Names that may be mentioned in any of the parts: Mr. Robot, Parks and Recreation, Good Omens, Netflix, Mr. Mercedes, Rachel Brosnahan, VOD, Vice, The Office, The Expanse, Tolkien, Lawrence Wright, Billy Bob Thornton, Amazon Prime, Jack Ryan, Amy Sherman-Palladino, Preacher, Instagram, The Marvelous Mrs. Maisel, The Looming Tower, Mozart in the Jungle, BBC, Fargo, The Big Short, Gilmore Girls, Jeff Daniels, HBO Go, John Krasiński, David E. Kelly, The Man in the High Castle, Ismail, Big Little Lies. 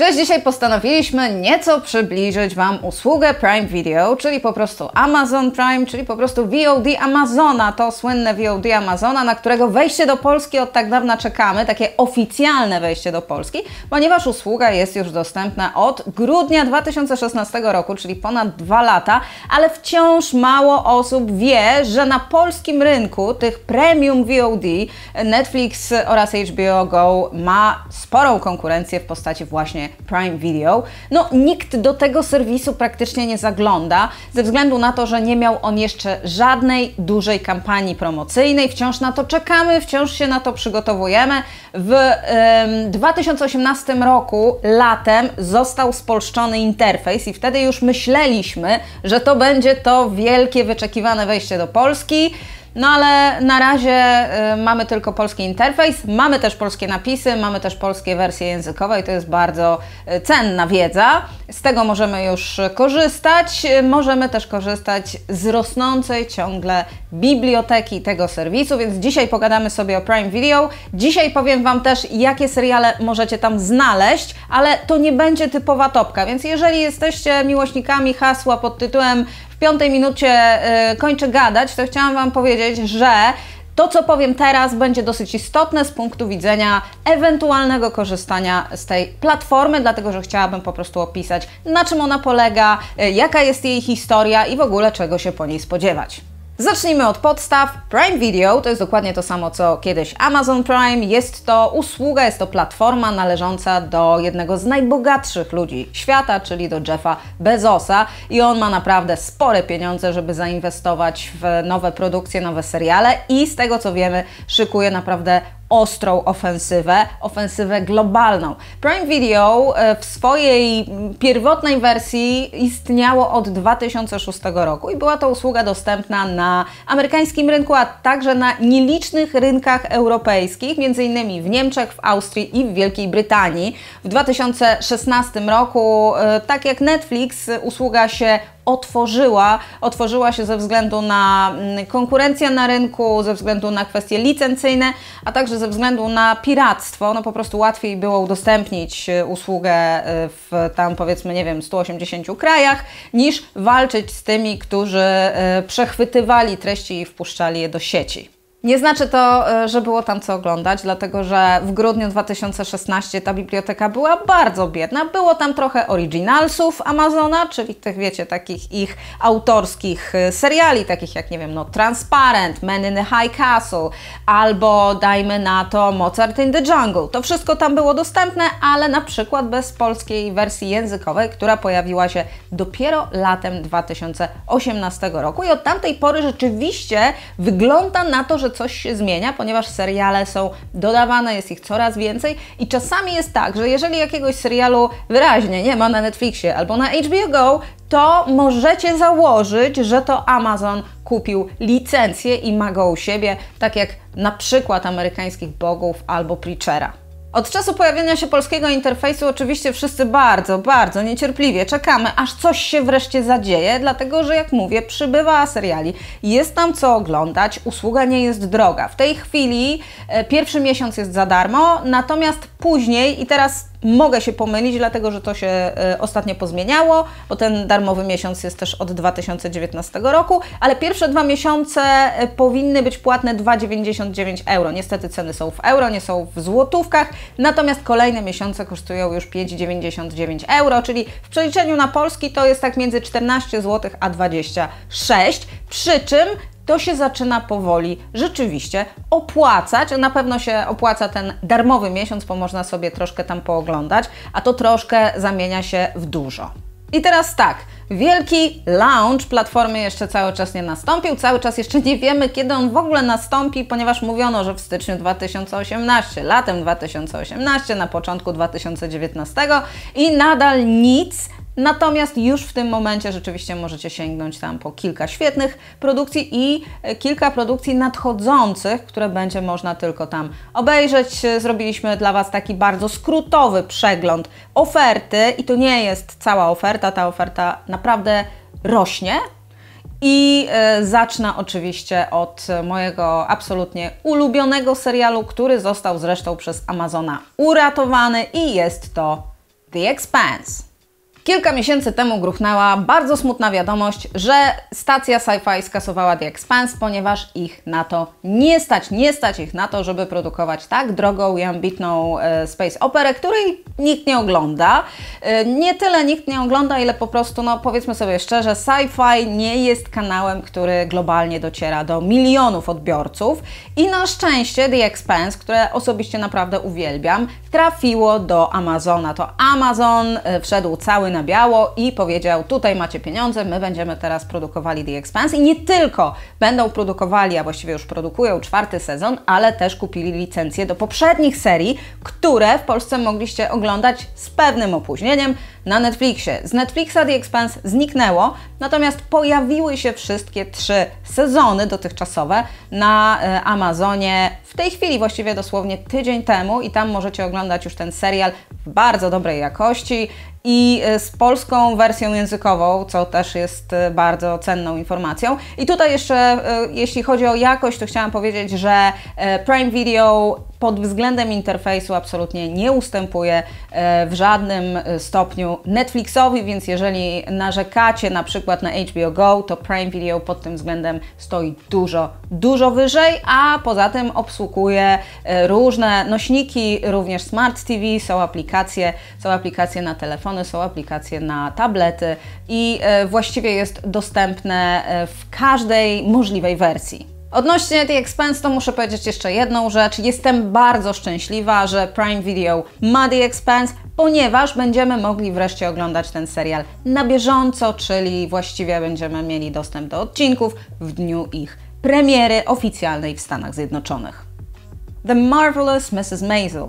Cześć, dzisiaj postanowiliśmy nieco przybliżyć Wam usługę Prime Video, czyli po prostu Amazon Prime, czyli po prostu VOD Amazona, to słynne VOD Amazona, na którego wejście do Polski od tak dawna czekamy, takie oficjalne wejście do Polski, ponieważ usługa jest już dostępna od grudnia 2016 roku, czyli ponad 2 lata, ale wciąż mało osób wie, że na polskim rynku tych premium VOD Netflix oraz HBO Go ma sporą konkurencję w postaci właśnie Prime Video. No nikt do tego serwisu praktycznie nie zagląda, ze względu na to, że nie miał on jeszcze żadnej dużej kampanii promocyjnej. Wciąż na to czekamy, wciąż się na to przygotowujemy. W 2018 roku latem został spolszczony interfejs i wtedy już myśleliśmy, że to będzie to wielkie wyczekiwane wejście do Polski. No ale na razie mamy tylko polski interfejs, mamy też polskie napisy, mamy też polskie wersje językowe i to jest bardzo cenna wiedza. Z tego możemy już korzystać. Możemy też korzystać z rosnącej ciągle biblioteki tego serwisu, więc dzisiaj pogadamy sobie o Prime Video. Dzisiaj powiem Wam też, jakie seriale możecie tam znaleźć, ale to nie będzie typowa topka, więc jeżeli jesteście miłośnikami hasła pod tytułem w 5. minucie kończę gadać, to chciałam Wam powiedzieć, że to, co powiem teraz, będzie dosyć istotne z punktu widzenia ewentualnego korzystania z tej platformy, dlatego że chciałabym po prostu opisać, na czym ona polega, jaka jest jej historia i w ogóle czego się po niej spodziewać. Zacznijmy od podstaw. Prime Video to jest dokładnie to samo, co kiedyś Amazon Prime. Jest to usługa, jest to platforma należąca do jednego z najbogatszych ludzi świata, czyli do Jeffa Bezosa. I on ma naprawdę spore pieniądze, żeby zainwestować w nowe produkcje, nowe seriale i z tego, co wiemy, szykuje naprawdę ostrą ofensywę globalną. Prime Video w swojej pierwotnej wersji istniało od 2006 roku i była to usługa dostępna na amerykańskim rynku, a także na nielicznych rynkach europejskich, m.in. w Niemczech, w Austrii i w Wielkiej Brytanii. W 2016 roku, tak jak Netflix, usługa się otworzyła się ze względu na konkurencję na rynku, ze względu na kwestie licencyjne, a także ze względu na piractwo. No po prostu łatwiej było udostępnić usługę w tam powiedzmy, nie wiem, 180 krajach, niż walczyć z tymi, którzy przechwytywali treści i wpuszczali je do sieci. Nie znaczy to, że było tam co oglądać, dlatego że w grudniu 2016 ta biblioteka była bardzo biedna. Było tam trochę oryginalsów Amazona, czyli tych, wiecie, takich ich autorskich seriali, takich jak, nie wiem, no Transparent, Man in the High Castle, albo dajmy na to Mozart in the Jungle. To wszystko tam było dostępne, ale na przykład bez polskiej wersji językowej, która pojawiła się dopiero latem 2018 roku i od tamtej pory rzeczywiście wygląda na to, że coś się zmienia, ponieważ seriale są dodawane, jest ich coraz więcej i czasami jest tak, że jeżeli jakiegoś serialu wyraźnie nie ma na Netflixie albo na HBO Go, to możecie założyć, że to Amazon kupił licencję i ma go u siebie, tak jak na przykład Amerykańskich Bogów albo Preachera. Od czasu pojawienia się polskiego interfejsu oczywiście wszyscy bardzo niecierpliwie czekamy, aż coś się wreszcie zadzieje, dlatego że jak mówię, przybywa seriali, jest tam co oglądać, usługa nie jest droga. W tej chwili pierwszy miesiąc jest za darmo, natomiast później, i teraz mogę się pomylić, dlatego że to się ostatnio pozmieniało, bo ten darmowy miesiąc jest też od 2019 roku, ale pierwsze 2 miesiące powinny być płatne 2,99 euro. Niestety ceny są w euro, nie są w złotówkach, natomiast kolejne miesiące kosztują już 5,99 euro, czyli w przeliczeniu na polski to jest tak między 14 zł a 26, przy czym to się zaczyna powoli rzeczywiście opłacać. Na pewno się opłaca ten darmowy miesiąc, bo można sobie troszkę tam pooglądać, a to troszkę zamienia się w dużo. I teraz tak, wielki launch platformy jeszcze cały czas nie nastąpił, cały czas jeszcze nie wiemy, kiedy on w ogóle nastąpi, ponieważ mówiono, że w styczniu 2018, latem 2018, na początku 2019 i nadal nic. Natomiast już w tym momencie rzeczywiście możecie sięgnąć tam po kilka świetnych produkcji i kilka produkcji nadchodzących, które będzie można tylko tam obejrzeć. Zrobiliśmy dla Was taki bardzo skrótowy przegląd oferty i to nie jest cała oferta, ta oferta naprawdę rośnie. I zacznę oczywiście od mojego absolutnie ulubionego serialu, który został zresztą przez Amazona uratowany i jest to The Expanse. Kilka miesięcy temu gruchnęła bardzo smutna wiadomość, że stacja sci-fi skasowała The Expanse, ponieważ ich na to nie stać ich na to, żeby produkować tak drogą i ambitną space operę, której nikt nie ogląda. Nie tyle nikt nie ogląda, ile po prostu, no powiedzmy sobie szczerze, sci-fi nie jest kanałem, który globalnie dociera do milionów odbiorców i na szczęście The Expanse, które osobiście naprawdę uwielbiam, trafiło do Amazona. To Amazon wszedł cały na biało i powiedział: tutaj macie pieniądze, my będziemy teraz produkowali The Expanse i nie tylko będą produkowali, a właściwie już produkują 4. sezon, ale też kupili licencję do poprzednich serii, które w Polsce mogliście oglądać z pewnym opóźnieniem na Netflixie. Z Netflixa The Expanse zniknęło, natomiast pojawiły się wszystkie 3 sezony dotychczasowe na Amazonie w tej chwili, właściwie dosłownie tydzień temu, i tam możecie oglądać już ten serial w bardzo dobrej jakości i z polską wersją językową, co też jest bardzo cenną informacją. I tutaj jeszcze, jeśli chodzi o jakość, to chciałam powiedzieć, że Prime Video pod względem interfejsu absolutnie nie ustępuje w żadnym stopniu Netflixowi, więc jeżeli narzekacie na przykład na HBO Go, to Prime Video pod tym względem stoi dużo wyżej, a poza tym obsługuje różne nośniki, również Smart TV, są aplikacje na telefony, są aplikacje na tablety i właściwie jest dostępne w każdej możliwej wersji. Odnośnie The Expanse to muszę powiedzieć jeszcze jedną rzecz. Jestem bardzo szczęśliwa, że Prime Video ma The Expanse, ponieważ będziemy mogli wreszcie oglądać ten serial na bieżąco, czyli właściwie będziemy mieli dostęp do odcinków w dniu ich premiery oficjalnej w Stanach Zjednoczonych. The Marvelous Mrs. Maisel.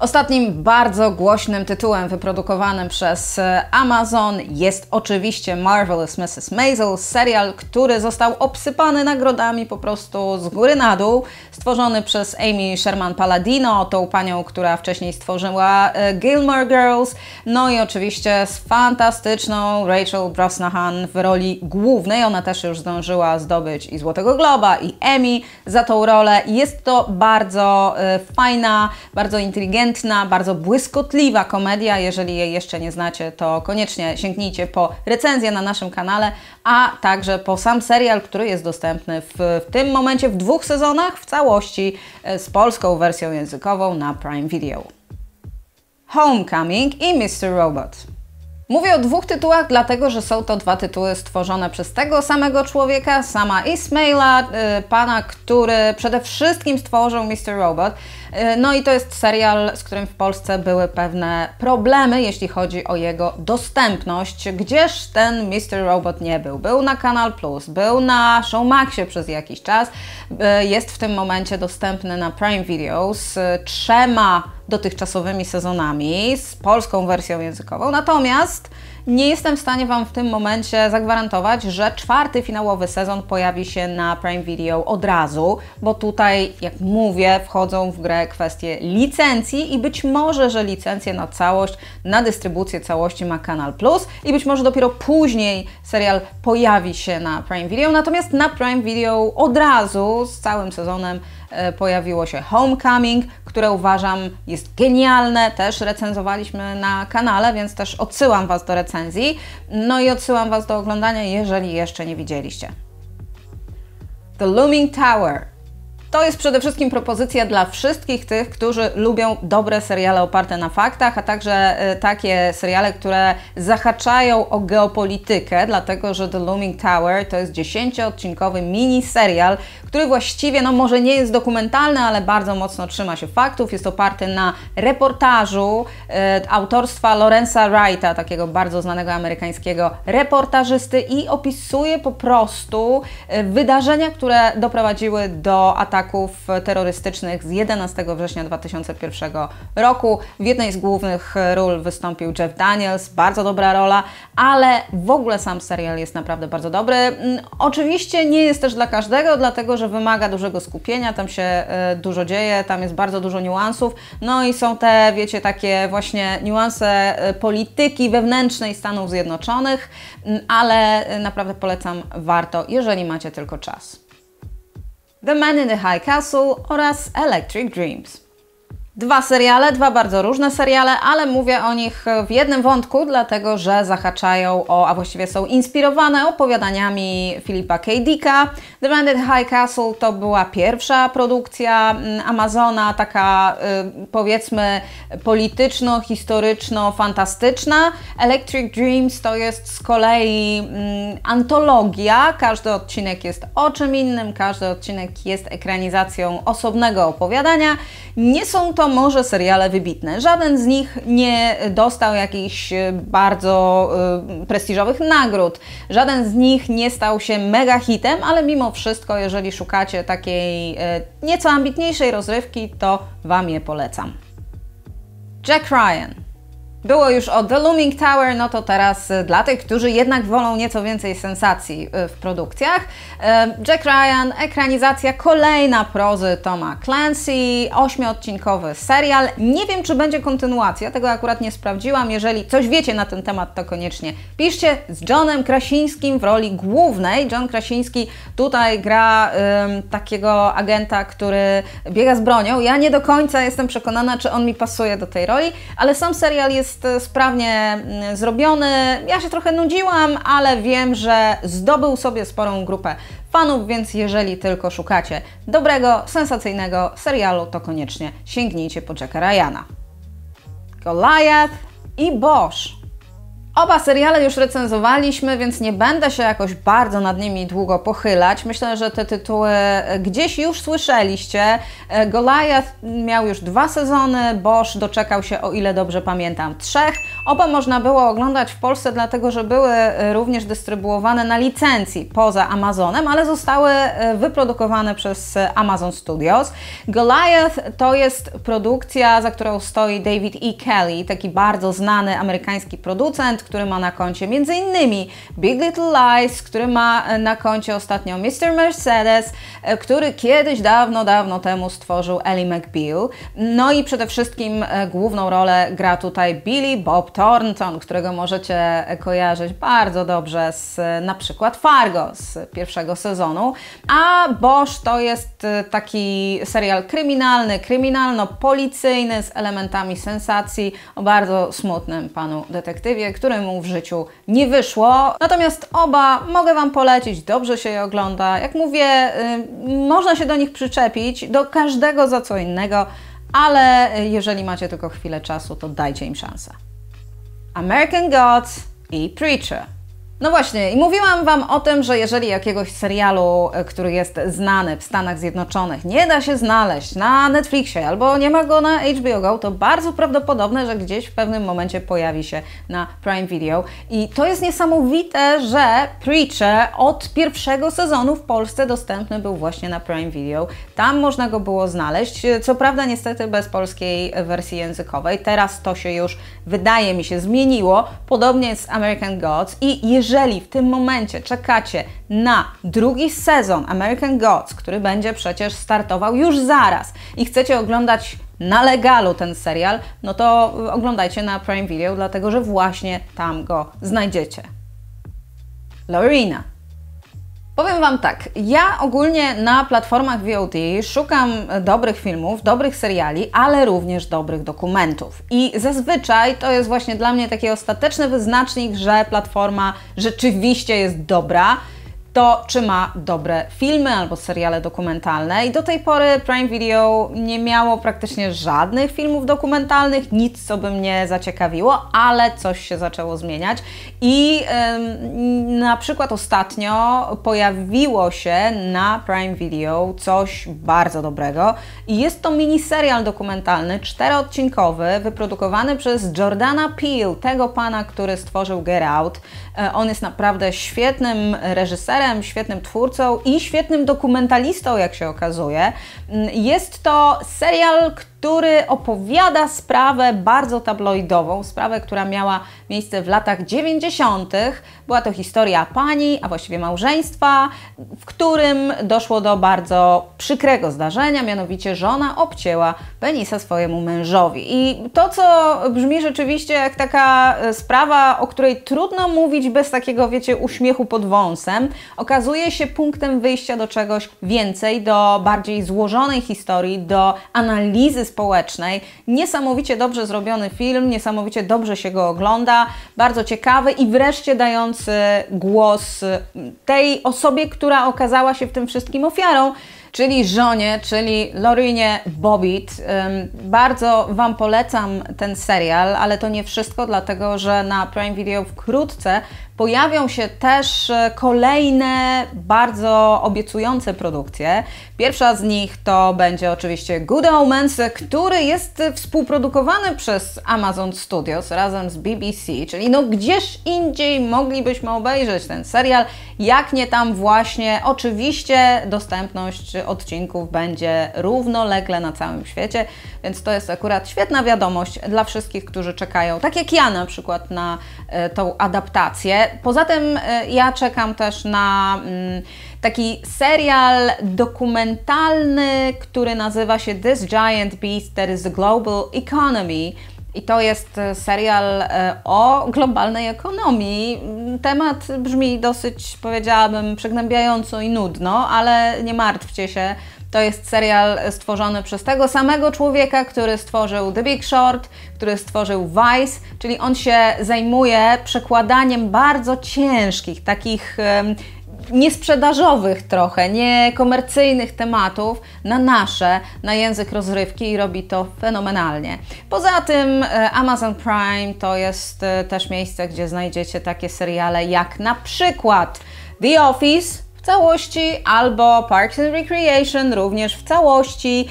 Ostatnim bardzo głośnym tytułem wyprodukowanym przez Amazon jest oczywiście Marvelous Mrs. Maisel, serial, który został obsypany nagrodami po prostu z góry na dół, stworzony przez Amy Sherman-Palladino, tą panią, która wcześniej stworzyła Gilmore Girls, no i oczywiście z fantastyczną Rachel Brosnahan w roli głównej. Ona też już zdążyła zdobyć i Złotego Globa, i Emmy za tą rolę. Jest to bardzo fajna, bardzo inteligentna, bardzo błyskotliwa komedia. Jeżeli jej jeszcze nie znacie, to koniecznie sięgnijcie po recenzję na naszym kanale, a także po sam serial, który jest dostępny w tym momencie w 2 sezonach w całości z polską wersją językową na Prime Video. Homecoming i Mr. Robot. Mówię o 2 tytułach, dlatego że są to 2 tytuły stworzone przez tego samego człowieka, sama Ismaila, pana, który przede wszystkim stworzył Mr. Robot. No i to jest serial, z którym w Polsce były pewne problemy, jeśli chodzi o jego dostępność. Gdzież ten Mr. Robot nie był? Był na Canal Plus, był na Show Maxie przez jakiś czas, jest w tym momencie dostępny na Prime Video z 3 dotychczasowymi sezonami, z polską wersją językową, natomiast nie jestem w stanie Wam w tym momencie zagwarantować, że 4. finałowy sezon pojawi się na Prime Video od razu, bo tutaj, jak mówię, wchodzą w grę kwestie licencji i być może, że licencję na całość, na dystrybucję całości ma Canal Plus i być może dopiero później serial pojawi się na Prime Video, natomiast na Prime Video od razu z całym sezonem pojawiło się Homecoming, które uważam jest genialne, też recenzowaliśmy na kanale, więc też odsyłam Was do recenzji, no i odsyłam Was do oglądania, jeżeli jeszcze nie widzieliście. The Looming Tower. To jest przede wszystkim propozycja dla wszystkich tych, którzy lubią dobre seriale oparte na faktach, a także takie seriale, które zahaczają o geopolitykę, dlatego że The Looming Tower to jest 10-odcinkowy miniserial, który właściwie, no może nie jest dokumentalny, ale bardzo mocno trzyma się faktów. Jest oparty na reportażu autorstwa Lawrence'a Wrighta, takiego bardzo znanego amerykańskiego reportażysty, i opisuje po prostu wydarzenia, które doprowadziły do ataków terrorystycznych z 11 września 2001 roku. W jednej z głównych ról wystąpił Jeff Daniels, bardzo dobra rola, ale w ogóle sam serial jest naprawdę bardzo dobry. Oczywiście nie jest też dla każdego, dlatego że wymaga dużego skupienia, tam się dużo dzieje, tam jest bardzo dużo niuansów, no i są te, wiecie, takie właśnie niuanse polityki wewnętrznej Stanów Zjednoczonych, ale naprawdę polecam, warto, jeżeli macie tylko czas. The Man in the High Castle oraz Electric Dreams. Dwa seriale, dwa bardzo różne seriale, ale mówię o nich w jednym wątku, dlatego że zahaczają o, a właściwie są inspirowane opowiadaniami Filipa K. Dicka. The Man in the High Castle to była pierwsza produkcja Amazona, taka powiedzmy polityczno-historyczno-fantastyczna. Electric Dreams to jest z kolei antologia, każdy odcinek jest o czym innym, każdy odcinek jest ekranizacją osobnego opowiadania. Nie są to może seriale wybitne. Żaden z nich nie dostał jakichś bardzo prestiżowych nagród. Żaden z nich nie stał się mega hitem, ale mimo wszystko, jeżeli szukacie takiej nieco ambitniejszej rozrywki, to Wam je polecam. Jack Ryan. Było już o The Looming Tower, no to teraz dla tych, którzy jednak wolą nieco więcej sensacji w produkcjach. Jack Ryan, ekranizacja kolejna prozy Toma Clancy, 8-odcinkowy serial. Nie wiem, czy będzie kontynuacja, tego akurat nie sprawdziłam. Jeżeli coś wiecie na ten temat, to koniecznie piszcie. Z Johnem Krasińskim w roli głównej. John Krasiński tutaj gra takiego agenta, który biega z bronią. Ja nie do końca jestem przekonana, czy on mi pasuje do tej roli, ale sam serial jest sprawnie zrobiony. Ja się trochę nudziłam, ale wiem, że zdobył sobie sporą grupę fanów, więc jeżeli tylko szukacie dobrego, sensacyjnego serialu, to koniecznie sięgnijcie po Jacka Ryana. Goliath i Bosch. Oba seriale już recenzowaliśmy, więc nie będę się jakoś bardzo nad nimi długo pochylać. Myślę, że te tytuły gdzieś już słyszeliście. Goliath miał już 2 sezony, Bosch doczekał się, o ile dobrze pamiętam, 3. Oba można było oglądać w Polsce, dlatego że były również dystrybuowane na licencji poza Amazonem, ale zostały wyprodukowane przez Amazon Studios. Goliath to jest produkcja, za którą stoi David E. Kelly, taki bardzo znany amerykański producent, który ma na koncie m.in. Big Little Lies, który ma na koncie ostatnio Mr. Mercedes, który kiedyś dawno temu stworzył Ellie McBeal. No i przede wszystkim główną rolę gra tutaj Billy Bob Thornton, którego możecie kojarzyć bardzo dobrze z na przykład Fargo z 1. sezonu. A Bosch to jest taki serial kryminalny, kryminalno-policyjny z elementami sensacji o bardzo smutnym panu detektywie, któremu w życiu nie wyszło. Natomiast oba mogę Wam polecić, dobrze się je ogląda. Jak mówię, można się do nich przyczepić, do każdego za co innego, ale jeżeli macie tylko chwilę czasu, to dajcie im szansę. American Gods i Preacher. No właśnie, i mówiłam Wam o tym, że jeżeli jakiegoś serialu, który jest znany w Stanach Zjednoczonych, nie da się znaleźć na Netflixie albo nie ma go na HBO Go, to bardzo prawdopodobne, że gdzieś w pewnym momencie pojawi się na Prime Video. I to jest niesamowite, że Preacher od 1. sezonu w Polsce dostępny był właśnie na Prime Video. Tam można go było znaleźć, co prawda niestety bez polskiej wersji językowej. Teraz to się już, wydaje mi się, zmieniło. Podobnie jest z American Gods i jeżeli w tym momencie czekacie na 2. sezon American Gods, który będzie przecież startował już zaraz i chcecie oglądać na legalu ten serial, no to oglądajcie na Prime Video, dlatego że właśnie tam go znajdziecie. Lorena. Powiem Wam tak, ja ogólnie na platformach VOD szukam dobrych filmów, dobrych seriali, ale również dobrych dokumentów. I zazwyczaj to jest właśnie dla mnie taki ostateczny wyznacznik, że platforma rzeczywiście jest dobra, to czy ma dobre filmy albo seriale dokumentalne. I do tej pory Prime Video nie miało praktycznie żadnych filmów dokumentalnych, nic co by mnie zaciekawiło, ale coś się zaczęło zmieniać i na przykład ostatnio pojawiło się na Prime Video coś bardzo dobrego i jest to miniserial dokumentalny, 4-odcinkowy, wyprodukowany przez Jordana Peele, tego pana, który stworzył Get Out. On jest naprawdę świetnym reżyserem, świetnym twórcą i świetnym dokumentalistą, jak się okazuje. Jest to serial, który opowiada sprawę bardzo tabloidową, sprawę, która miała miejsce w latach 90. Była to historia pani, a właściwie małżeństwa, w którym doszło do bardzo przykrego zdarzenia, mianowicie żona obcięła penisa swojemu mężowi. I to, co brzmi rzeczywiście jak taka sprawa, o której trudno mówić bez takiego, wiecie, uśmiechu pod wąsem, okazuje się punktem wyjścia do czegoś więcej, do bardziej złożonej historii, do analizy społecznej. Niesamowicie dobrze zrobiony film, niesamowicie dobrze się go ogląda, bardzo ciekawy i wreszcie dający głos tej osobie, która okazała się w tym wszystkim ofiarą, czyli żonie, czyli Laurinie Bobbitt. Bardzo Wam polecam ten serial, ale to nie wszystko, dlatego że na Prime Video wkrótce pojawią się też kolejne bardzo obiecujące produkcje. Pierwsza z nich to będzie oczywiście Good Omens, który jest współprodukowany przez Amazon Studios razem z BBC, czyli no gdzież indziej moglibyśmy obejrzeć ten serial, jak nie tam właśnie. Oczywiście dostępność odcinków będzie równolegle na całym świecie, więc to jest akurat świetna wiadomość dla wszystkich, którzy czekają, tak jak ja na przykład, na tą adaptację. Poza tym ja czekam też na taki serial dokumentalny, który nazywa się This Giant Beast That Is The Global Economy. I to jest serial o globalnej ekonomii. Temat brzmi dosyć, powiedziałabym, przygnębiająco i nudno, ale nie martwcie się. To jest serial stworzony przez tego samego człowieka, który stworzył The Big Short, który stworzył Vice, czyli on się zajmuje przekładaniem bardzo ciężkich, takich niesprzedażowych trochę, niekomercyjnych tematów na nasze, na język rozrywki i robi to fenomenalnie. Poza tym Amazon Prime to jest też miejsce, gdzie znajdziecie takie seriale jak na przykład The Office w całości albo Parks and Recreation również w całości.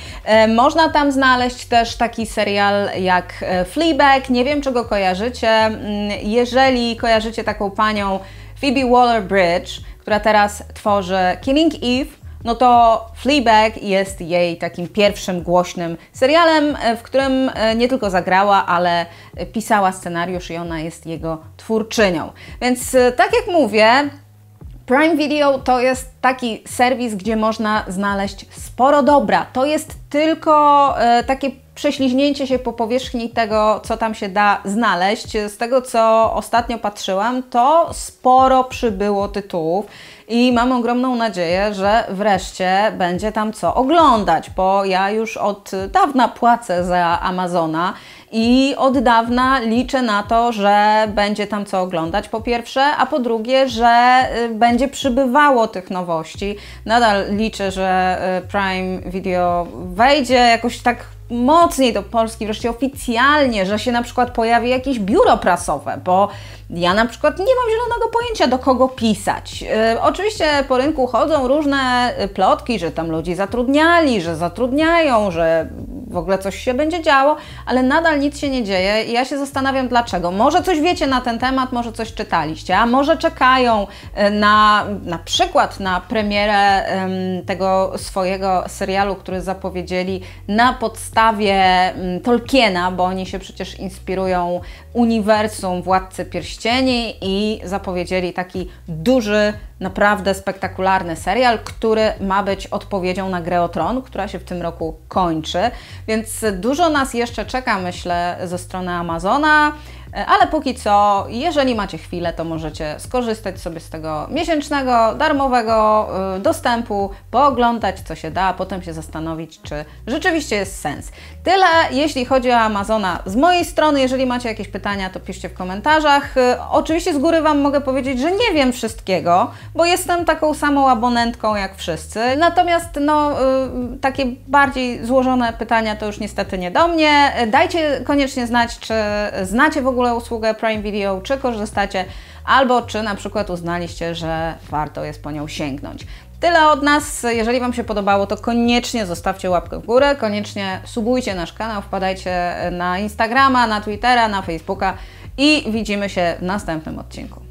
Można tam znaleźć też taki serial jak Fleabag. Nie wiem, czy go kojarzycie. Jeżeli kojarzycie taką panią Phoebe Waller-Bridge, która teraz tworzy Killing Eve, no to Fleabag jest jej takim pierwszym głośnym serialem, w którym nie tylko zagrała, ale pisała scenariusz i ona jest jego twórczynią. Więc tak jak mówię, Prime Video to jest taki serwis, gdzie można znaleźć sporo dobra. To jest tylko takie prześliźnięcie się po powierzchni tego, co tam się da znaleźć. Z tego, co ostatnio patrzyłam, to sporo przybyło tytułów i mam ogromną nadzieję, że wreszcie będzie tam co oglądać, bo ja już od dawna płacę za Amazona i od dawna liczę na to, że będzie tam co oglądać, po pierwsze, a po drugie, że będzie przybywało tych nowości. Nadal liczę, że Prime Video wejdzie jakoś tak mocniej do Polski, wreszcie oficjalnie, że się na przykład pojawi jakieś biuro prasowe, bo ja na przykład nie mam zielonego pojęcia, do kogo pisać. Oczywiście po rynku chodzą różne plotki, że tam ludzi zatrudniali, że zatrudniają, że w ogóle coś się będzie działo, ale nadal nic się nie dzieje i ja się zastanawiam dlaczego. Może coś wiecie na ten temat, może coś czytaliście, a może czekają na przykład na premierę tego swojego serialu, który zapowiedzieli na podstawie Tolkiena, bo oni się przecież inspirują uniwersum Władcy Pierścieni i zapowiedzieli taki duży, naprawdę spektakularny serial, który ma być odpowiedzią na Grę o Tron, która się w tym roku kończy. Więc dużo nas jeszcze czeka, myślę, ze strony Amazona, ale póki co, jeżeli macie chwilę, to możecie skorzystać sobie z tego miesięcznego, darmowego dostępu, pooglądać co się da, a potem się zastanowić, czy rzeczywiście jest sens. Tyle jeśli chodzi o Amazona z mojej strony. Jeżeli macie jakieś pytania, to piszcie w komentarzach. Oczywiście z góry Wam mogę powiedzieć, że nie wiem wszystkiego, bo jestem taką samą abonentką jak wszyscy. Natomiast no, takie bardziej złożone pytania to już niestety nie do mnie. Dajcie koniecznie znać, czy znacie w ogóle usługę Prime Video, czy korzystacie, albo czy na przykład uznaliście, że warto jest po nią sięgnąć. Tyle od nas. Jeżeli Wam się podobało, to koniecznie zostawcie łapkę w górę, koniecznie subujcie nasz kanał, wpadajcie na Instagrama, na Twittera, na Facebooka i widzimy się w następnym odcinku.